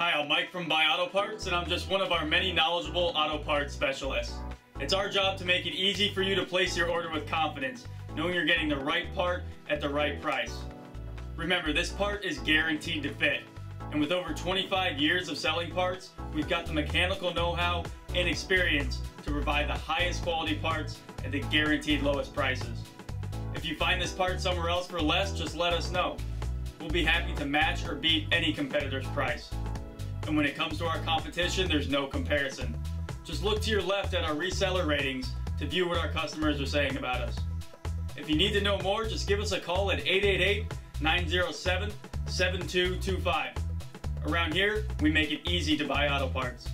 Hi, I'm Mike from Buy Auto Parts, and I'm just one of our many knowledgeable auto parts specialists. It's our job to make it easy for you to place your order with confidence, knowing you're getting the right part at the right price. Remember, this part is guaranteed to fit. And with over 25 years of selling parts, we've got the mechanical know-how and experience to provide the highest quality parts at the guaranteed lowest prices. If you find this part somewhere else for less, just let us know. We'll be happy to match or beat any competitor's price. And when it comes to our competition, there's no comparison. Just look to your left at our reseller ratings to view what our customers are saying about us. If you need to know more, just give us a call at 888-907-7225. Around here, we make it easy to buy auto parts.